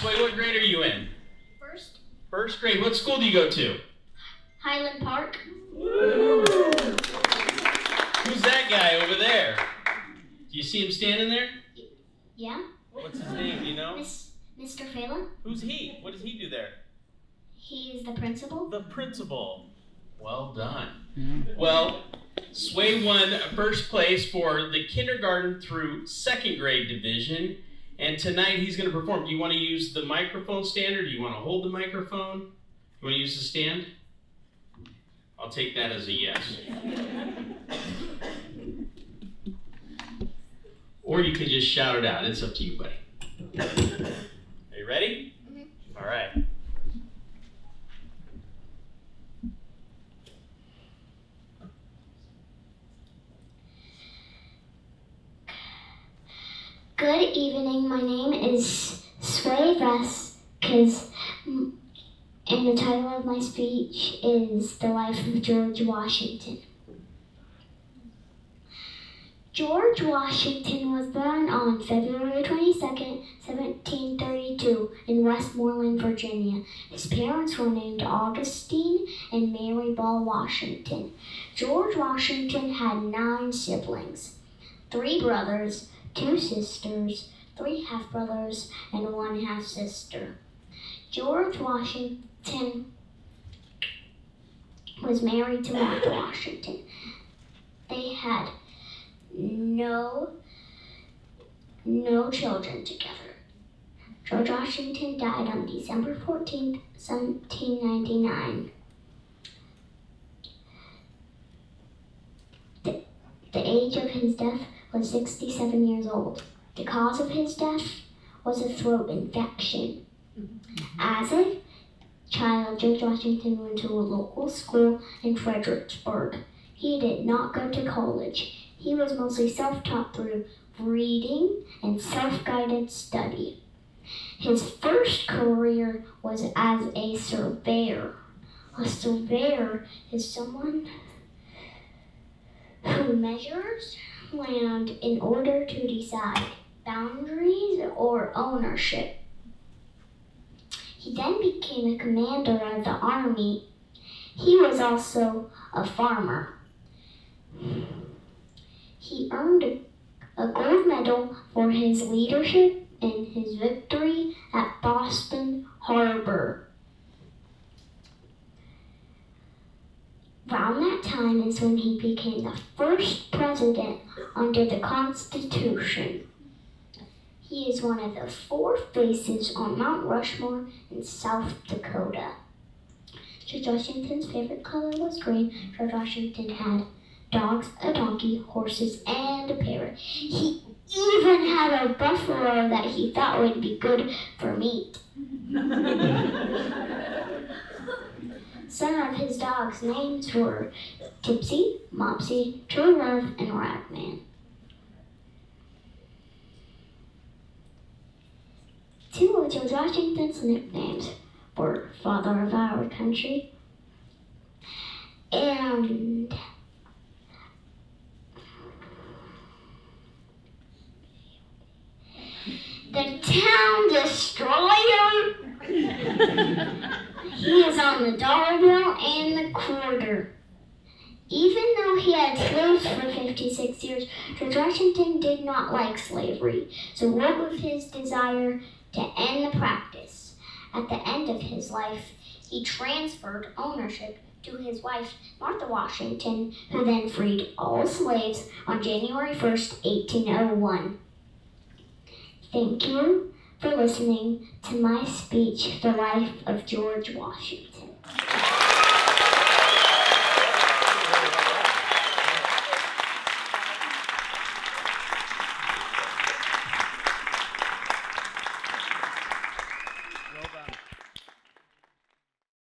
Sway, what grade are you in? First. First grade. What school do you go to? Highland Park. Woo! Who's that guy over there? Do you see him standing there? Yeah. What's his name, do you know? Mr. Phelan. Who's he? What does he do there? He's the principal. The principal. Well done. Mm-hmm. Well, Sway won first place for the kindergarten through second grade division, and tonight he's going to perform. Do you want to use the microphone stand, or do you want to hold the microphone? You want to use the stand? I'll take that as a yes. Or you can just shout it out. It's up to you, buddy. Are you ready? Mm-hmm. All right. Good evening. My name is Sway Vasquez, and the title of my speech is The Life of George Washington. George Washington was born on February 22, 1732 in Westmoreland, Virginia. His parents were named Augustine and Mary Ball Washington. George Washington had 9 siblings, 3 brothers, 2 sisters, 3 half-brothers, and 1 half-sister. George Washington was married to Martha Washington. They had no children together. George Washington died on December 14th, 1799. The age of his death was 67 years old. The cause of his death was a throat infection. As a child, George Washington went to a local school in Fredericksburg. He did not go to college. He was mostly self-taught through reading and self-guided study. His first career was as a surveyor. A surveyor is someone who measures land in order to decide boundaries or ownership. He then became a commander of the army. He was also a farmer. He earned a gold medal for his leadership and his victory at Boston Harbor. Around that time is when he became the first president under the Constitution. He is one of the 4 faces on Mount Rushmore in South Dakota. George Washington's favorite color was green. George Washington had dogs, a donkey, horses, and a parrot. He even had a buffalo that he thought would be good for meat. Some of his dogs' names were Tipsy, Mopsy, True Love, and Ragman. Two of George Washington's nicknames were Father of Our Country and the Town Destroyer. He is on the dollar bill and the quarter. Even though he had slaves for 56 years, George Washington did not like slavery, so what was his desire to end the practice. At the end of his life, he transferred ownership to his wife, Martha Washington, who then freed all slaves on January 1st, 1801. Thank you for listening to my speech, The Life of George Washington.